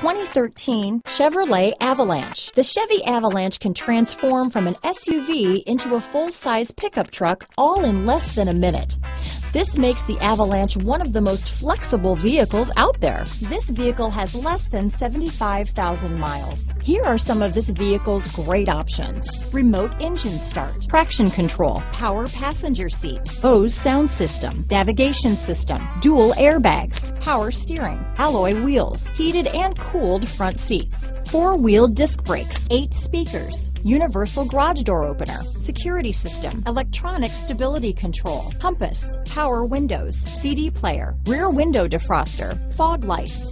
2013 Chevrolet Avalanche. The Chevy Avalanche can transform from an SUV into a full-size pickup truck all in less than a minute. This makes the Avalanche one of the most flexible vehicles out there. This vehicle has less than 75,000 miles. Here are some of this vehicle's great options: remote engine start, traction control, power passenger seat, Bose sound system, navigation system, dual airbags, power steering, alloy wheels, heated and cooled front seats, four-wheel disc brakes, 8 speakers, universal garage door opener, security system, electronic stability control, compass, power windows, CD player, rear window defroster, fog lights.